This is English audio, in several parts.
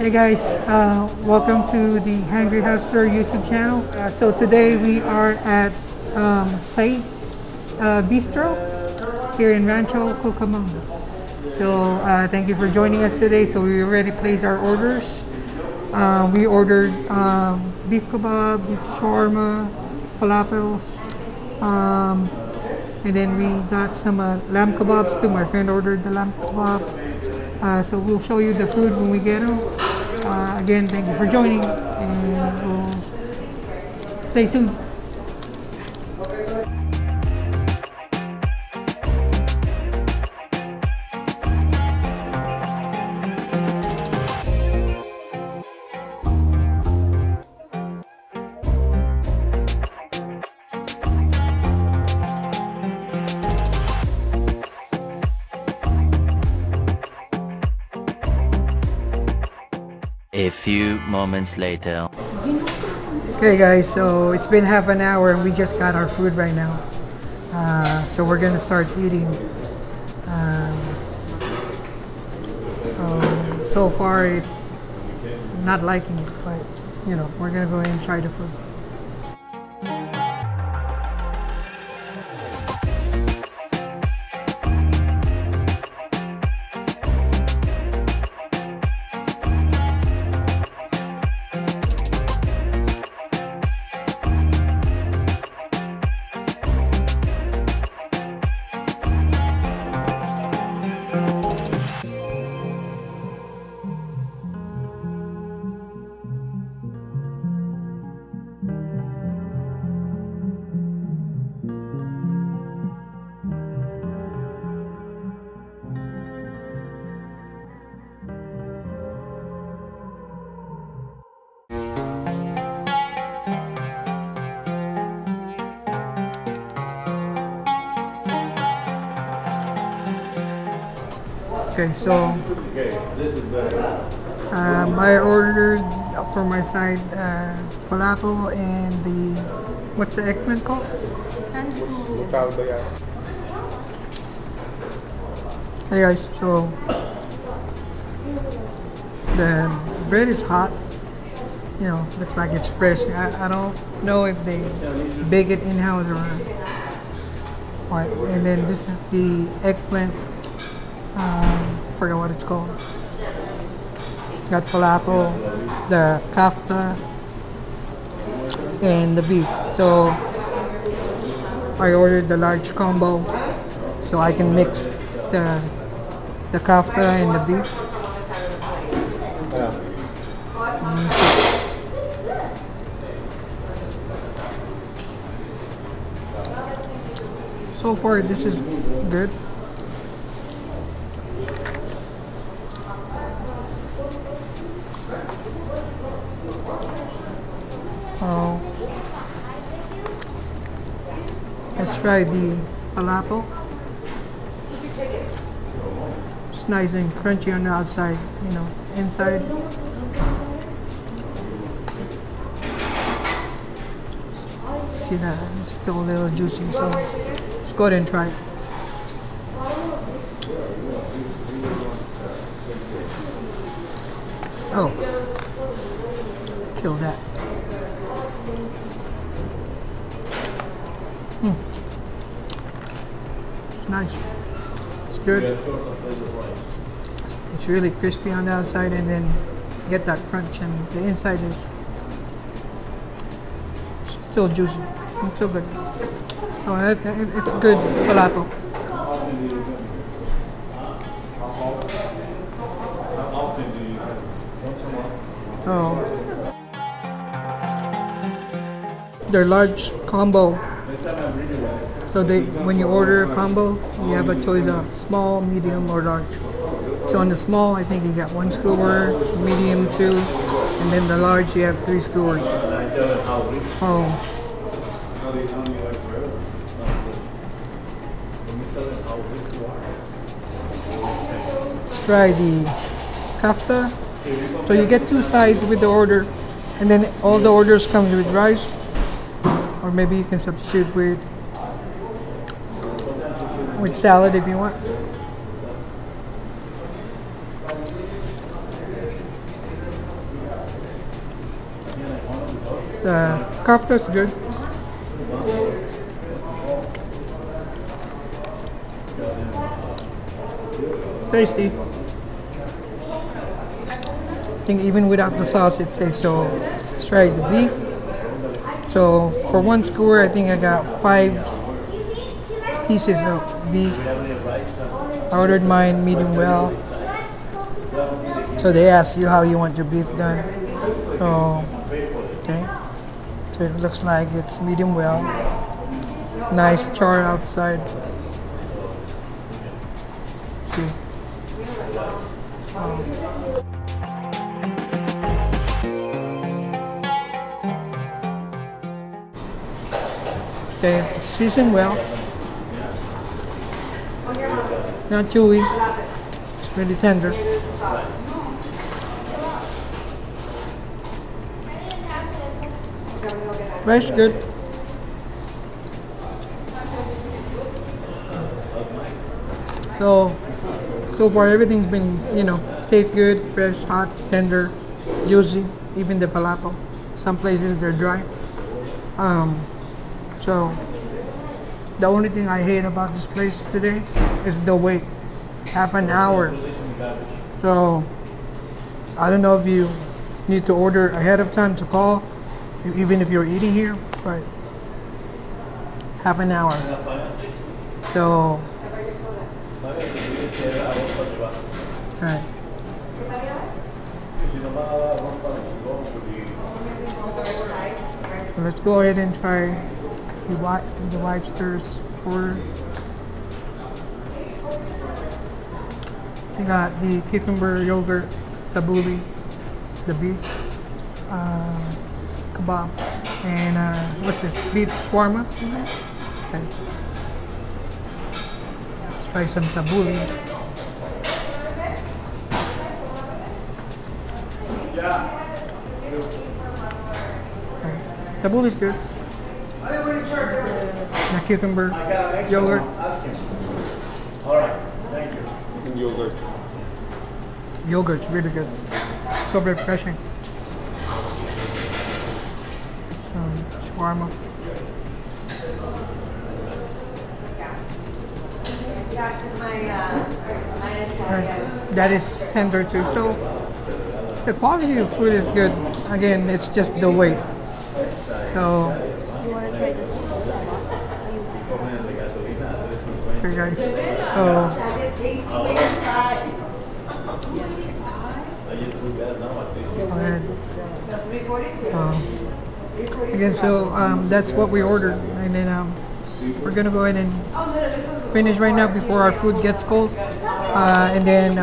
Hey guys, welcome to the Hangry Hubster YouTube channel. So today we are at Zait Bistro here in Rancho Cucamonga. So thank you for joining us today. So we already placed our orders. We ordered beef kabob, beef shawarma, falafels, and then we got some lamb kebabs too. My friend ordered the lamb kebab. So we'll show you the food when we get them. Again, thank you for joining, and we'll stay tuned. A few moments later. Okay guys, so it's been half an hour and we just got our food right now. So we're gonna start eating. So far it's not liking it, but you know, we're gonna go ahead and try the food. Okay, so I ordered for my side falafel and the, what's the eggplant called? Hey guys, so the bread is hot, you know, looks like it's fresh. I don't know if they bake it in-house or what. And then this is the eggplant. Forgot what it's called. Got falafel, the kafta, and the beef. So I ordered the large combo so I can mix the kafta and the beef. So far this is good. Let's try the falafel. It's nice and crunchy on the outside, you know, inside. See that? It's still a little juicy, so let's go ahead and try it. Oh, kill that. It's nice. It's good. It's really crispy on the outside, and then get that crunch, and the inside is still juicy. It's still good. Oh, it's good falafel. Oh, their large combo. So when you order a combo, you have a choice of small, medium, or large. So on the small, I think you got 1 skewer, medium 2, and then the large you have 3 skewers. Oh. Let's try the kafta. So you get 2 sides with the order, and then all the orders come with rice, or maybe you can substitute with salad if you want. the kofta's good. Tasty. I think even without the sauce it says so. Let's try the beef. So for one skewer I think I got 5 pieces of beef. I ordered mine medium well. So they ask you how you want your beef done. So okay. So it looks like it's medium well. Nice char outside. Let's see. Okay, seasoned well. Not chewy. It's really tender. Rice good. So far everything's been, you know, tastes good, fresh, hot, tender, juicy, even the falafel. Some places they're dry. So the only thing I hate about this place today is the wait. Half an hour. So I don't know if you need to order ahead of time to call, even if you're eating here, but half an hour. So right. So let's go ahead and try the Wifester's order. We got the cucumber yogurt, tabbouleh, the beef, kabob, and what's this? Beef shawarma. Okay. Let's try some tabbouleh. The bowl is good. The cucumber, yogurt. Alright, thank you. And yogurt. Yogurt's really good. So refreshing. Some shawarma. Right. That is tender too. So the quality of food is good. Again, it's just the weight. So, here guys. Again, so that's what we ordered, and then we're gonna go ahead and finish right now before our food gets cold, and then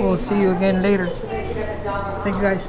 we'll see you again later. Thank you guys.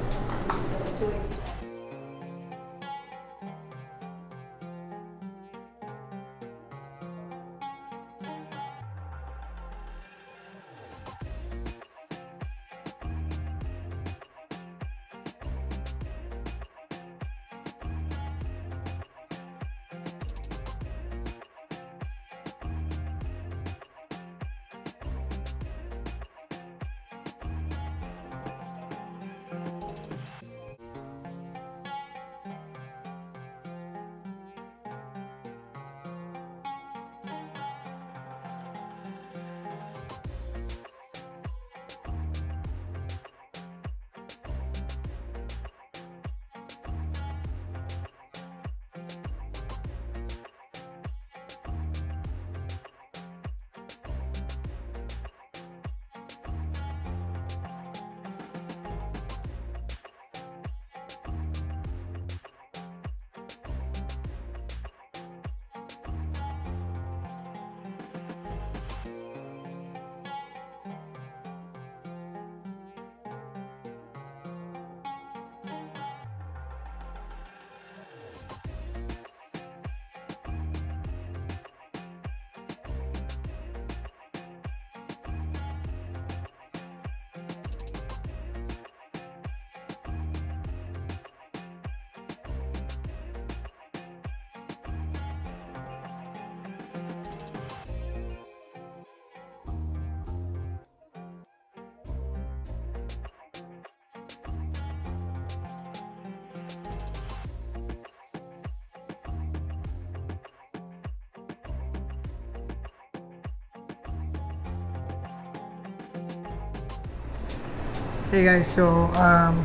Hey guys, so I'm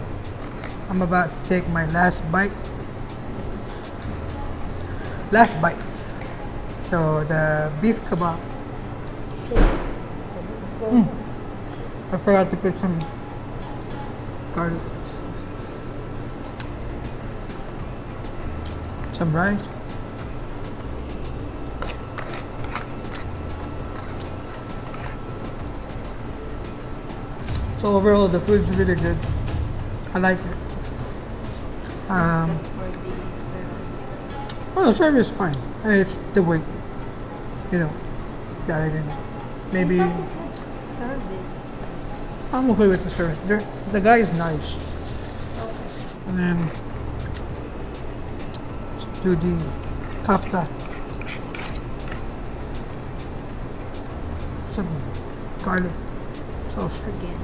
about to take my last bite. So the beef kebab. I forgot to put some garlic, some rice. So overall, the food's really good. I like it. Well, the service is fine. It's the way, you know, that I didn't know. Maybe service. I'm okay with the service. The guy is nice. Okay. And then let's do the kafta. Some garlic sauce again.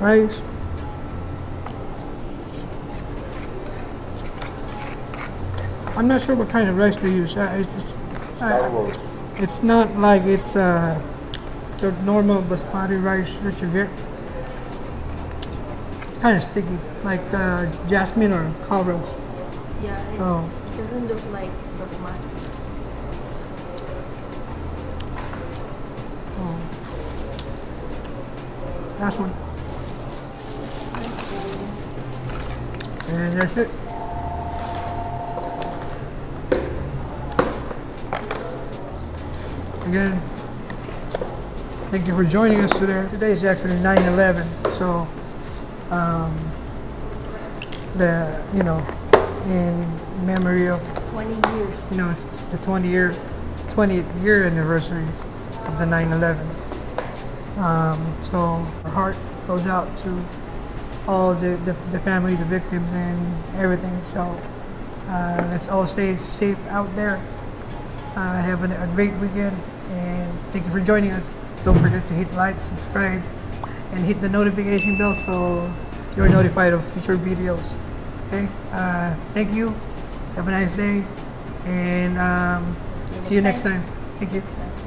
Rice. I'm not sure what kind of rice they use. It's not like it's the normal basmati rice that you get. It's kind of sticky, like jasmine or kawrose. Yeah, it doesn't look like basmati. Last one. And that's it. Again, thank you for joining us today. Today is actually 9/11, so in memory of 20 years. You know, it's the 20th year anniversary of the 9/11. So our heart goes out to all the family, the victims, and everything. So let's all stay safe out there. Have a great weekend, and thank you for joining us. Don't forget to hit like, subscribe, and hit the notification bell so you're notified of future videos. Okay, thank you, have a nice day, and see you next time. Thank you.